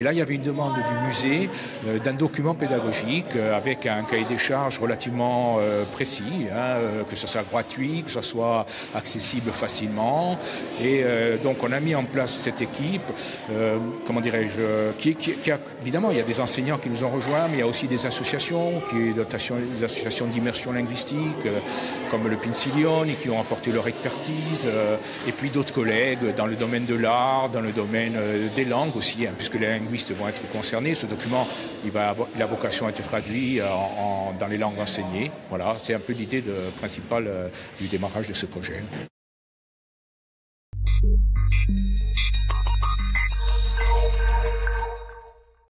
Et là, il y avait une demande du musée d'un document pédagogique avec un cahier des charges relativement précis, que ce soit gratuit, que ce soit accessible facilement. Et donc, on a mis en place cette équipe, comment dirais-je, qui a, évidemment, il y a des enseignants qui nous ont rejoints, mais il y a aussi des associations, des associations d'immersion linguistique, comme le Pincilion, et qui ont apporté leur expertise, et puis d'autres collègues dans le domaine de l'art, dans le domaine des langues aussi, hein, puisque les linguistes vont être concernés. Ce document, il a vocation à être traduit dans les langues enseignées. Voilà, c'est un peu l'idée principale du démarrage de ce projet.